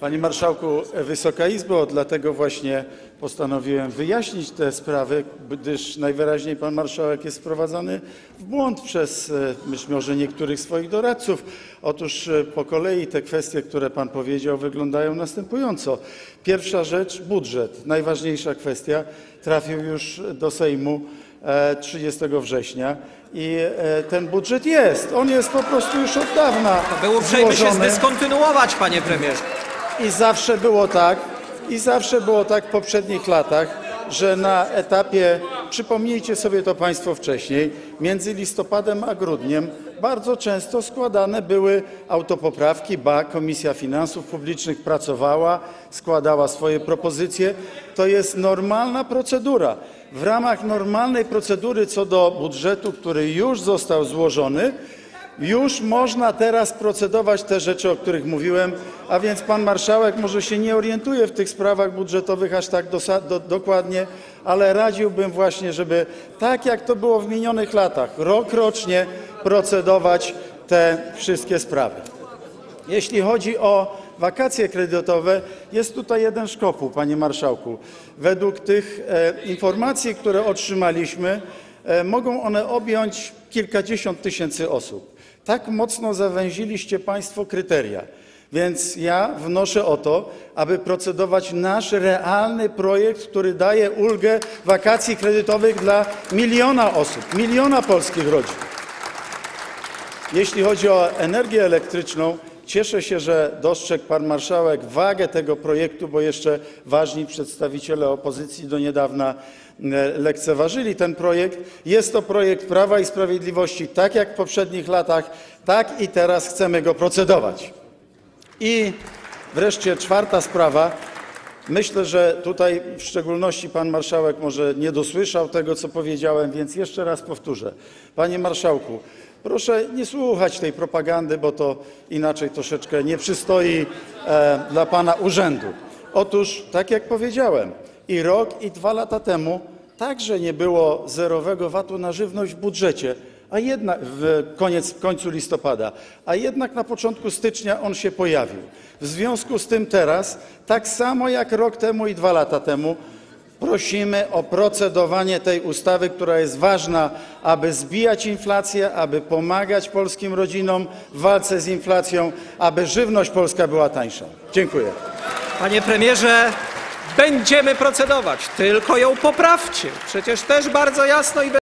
Panie Marszałku, Wysoka Izbo, dlatego właśnie postanowiłem wyjaśnić te sprawy, gdyż najwyraźniej pan marszałek jest wprowadzany w błąd przez, myślę, może niektórych swoich doradców. Otóż po kolei te kwestie, które pan powiedział, wyglądają następująco. Pierwsza rzecz, budżet. Najważniejsza kwestia trafił już do Sejmu 30 września. I ten budżet jest. On jest po prostu już od dawna to był uprzejmy się zdyskontynuować, panie premierze. I zawsze było tak w poprzednich latach, że na etapie, przypomnijcie sobie to państwo wcześniej, między listopadem a grudniem bardzo często składane były autopoprawki, ba, Komisja Finansów Publicznych pracowała, składała swoje propozycje. To jest normalna procedura. W ramach normalnej procedury co do budżetu, który już został złożony, już można teraz procedować te rzeczy, o których mówiłem, a więc pan marszałek może się nie orientuje w tych sprawach budżetowych aż tak dokładnie, ale radziłbym właśnie, żeby tak jak to było w minionych latach, rokrocznie procedować te wszystkie sprawy. Jeśli chodzi o wakacje kredytowe, jest tutaj jeden szkopuł, panie marszałku. Według tych informacji, które otrzymaliśmy, mogą one objąć kilkadziesiąt tysięcy osób. Tak mocno zawęziliście państwo kryteria, więc ja wnoszę o to, aby procedować nasz realny projekt, który daje ulgę wakacji kredytowych dla miliona osób, miliona polskich rodzin. Jeśli chodzi o energię elektryczną, cieszę się, że dostrzegł pan marszałek wagę tego projektu, bo jeszcze ważni przedstawiciele opozycji do niedawna lekceważyli ten projekt. Jest to projekt Prawa i Sprawiedliwości, tak jak w poprzednich latach, tak i teraz chcemy go procedować. I wreszcie czwarta sprawa. Myślę, że tutaj w szczególności pan marszałek może nie dosłyszał tego, co powiedziałem, więc jeszcze raz powtórzę. Panie marszałku, proszę nie słuchać tej propagandy, bo to inaczej troszeczkę nie przystoi dla pana urzędu. Otóż, tak jak powiedziałem, i rok, i 2 lata temu także nie było zerowego VAT-u na żywność w budżecie, a jednak w końcu listopada, a jednak na początku stycznia on się pojawił. W związku z tym teraz, tak samo jak rok temu i 2 lata temu, prosimy o procedowanie tej ustawy, która jest ważna, aby zbijać inflację, aby pomagać polskim rodzinom w walce z inflacją, aby żywność polska była tańsza. Dziękuję. Panie premierze, będziemy procedować, tylko ją poprawcie. Przecież też bardzo jasno i